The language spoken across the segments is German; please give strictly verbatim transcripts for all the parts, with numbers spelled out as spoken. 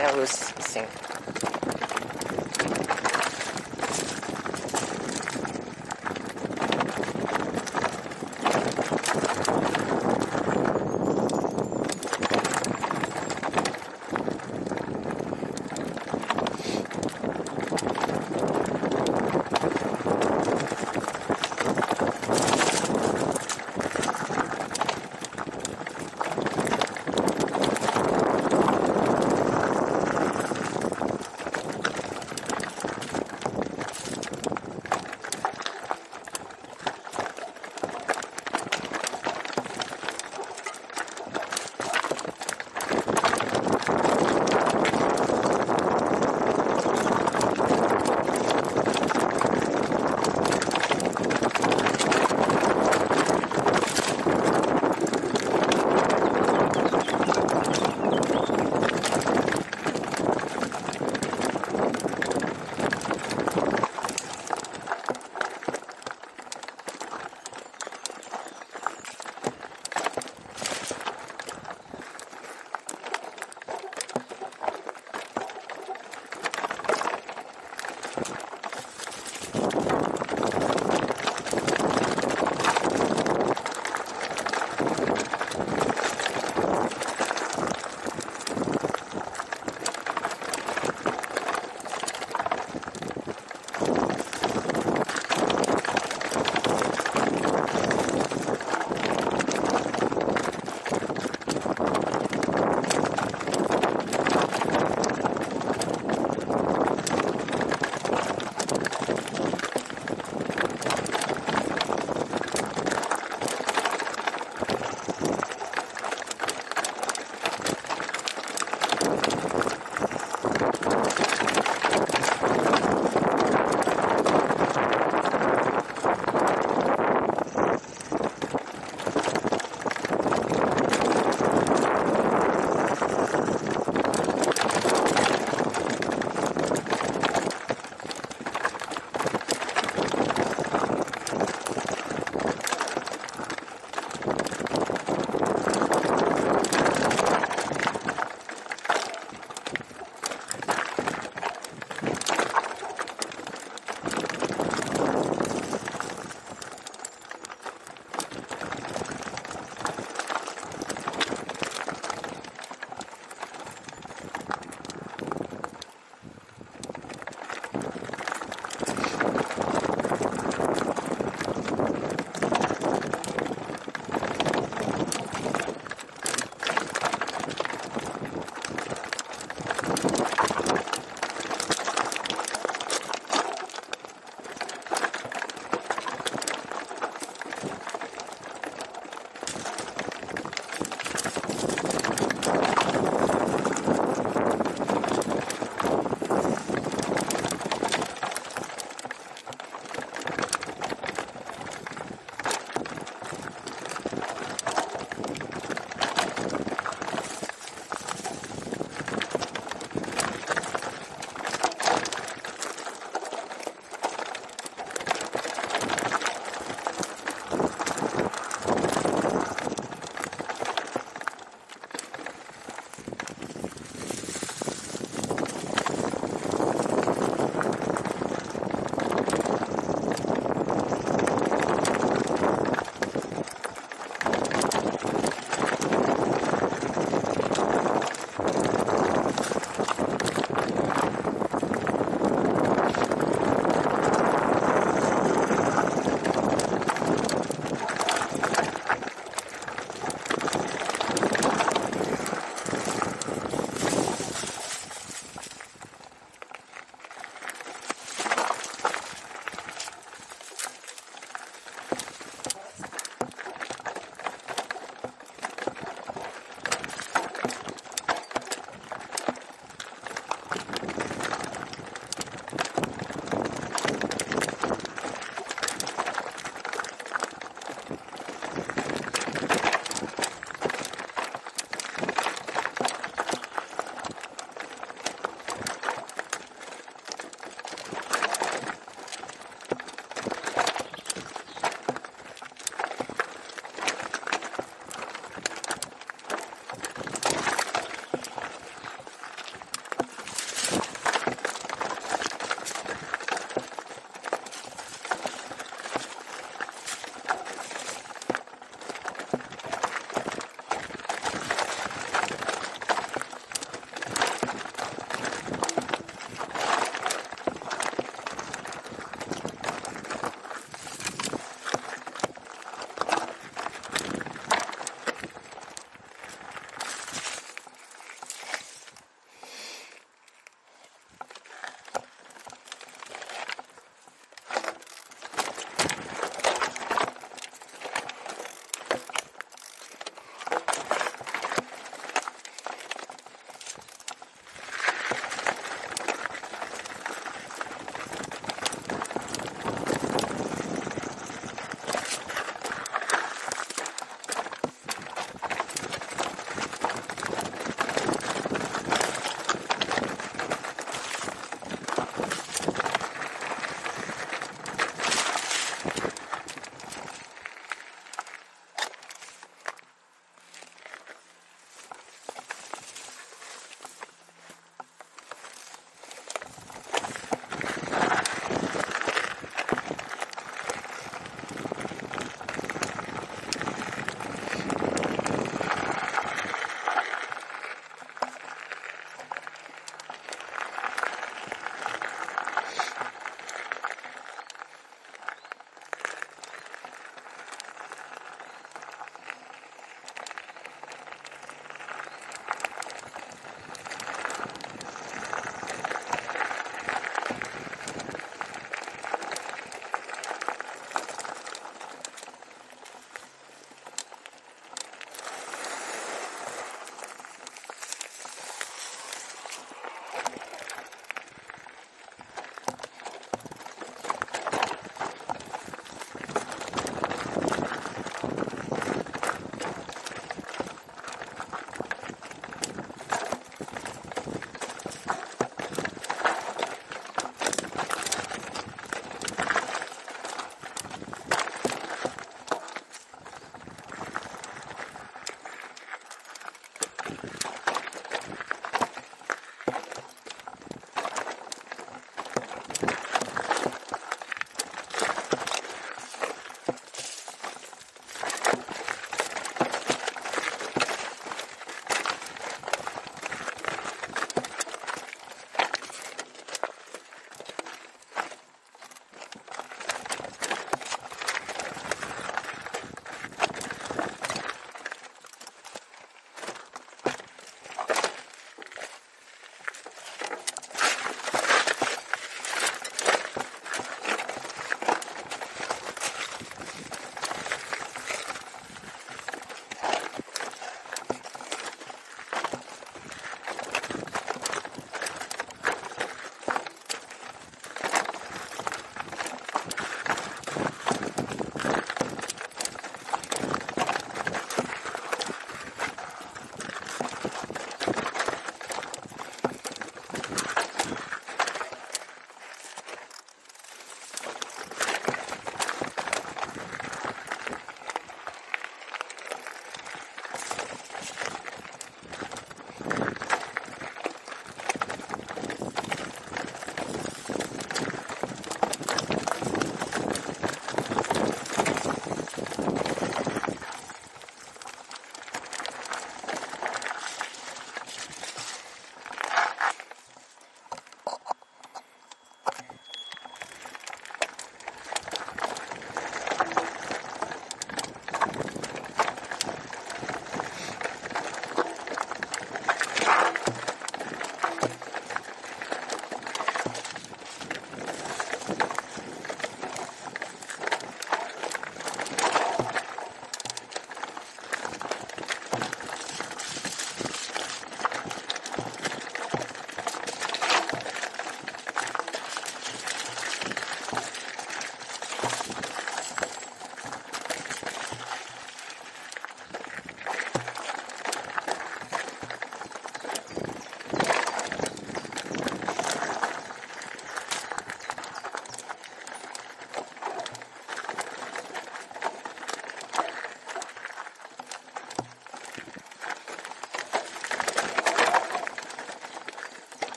Servus, sing.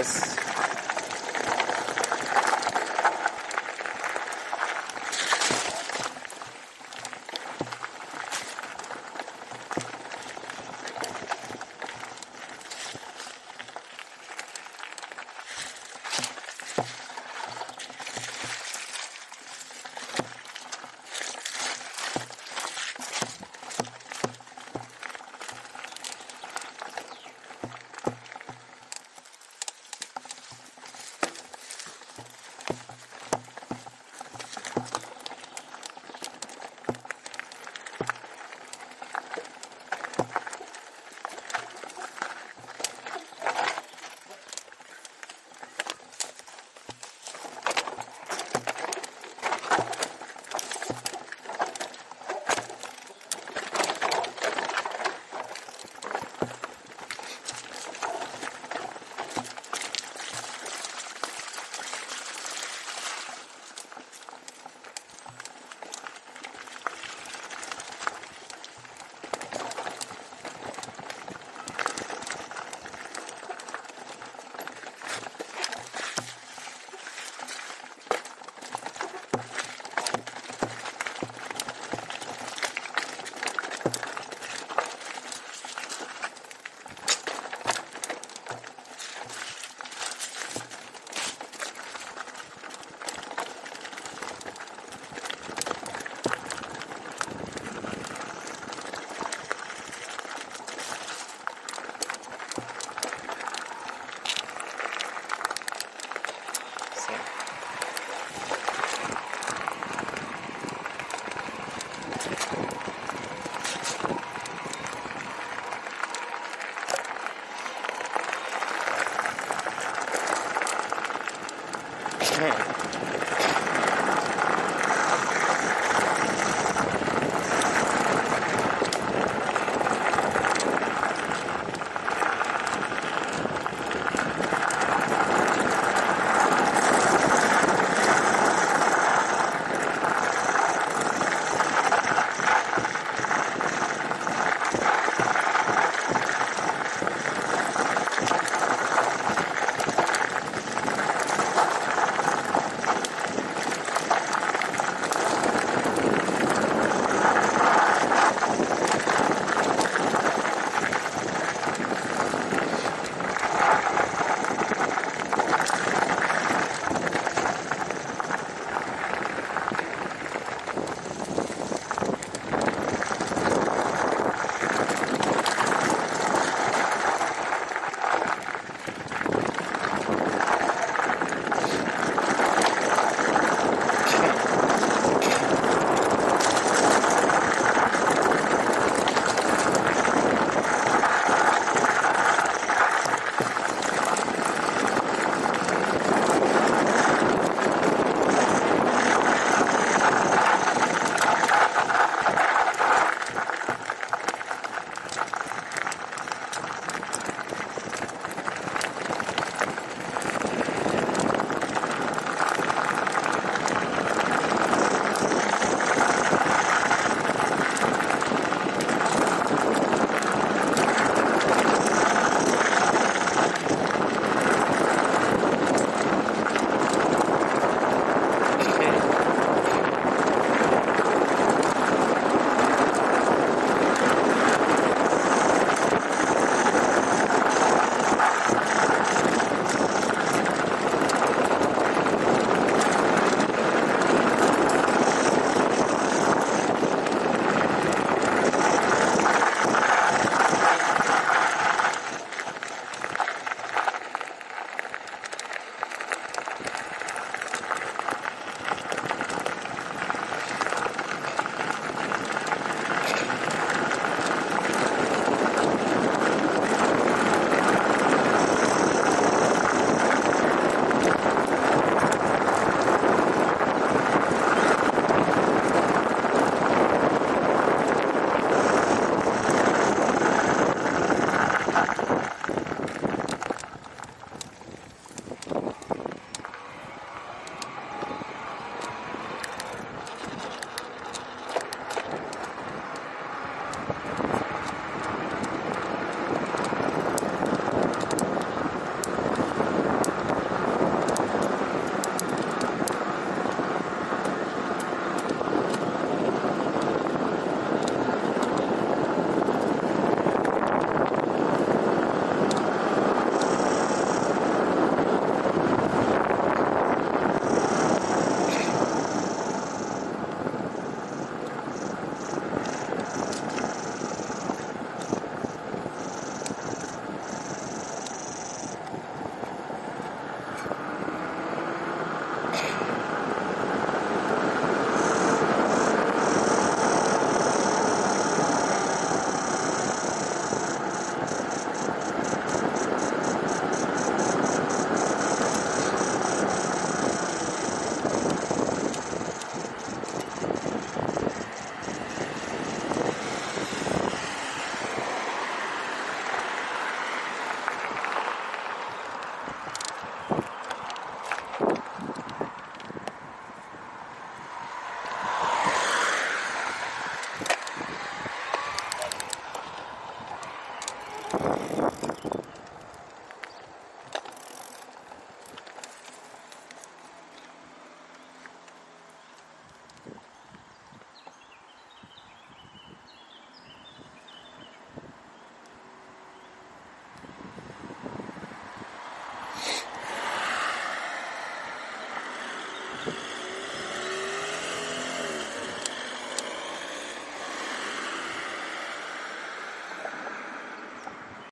aus.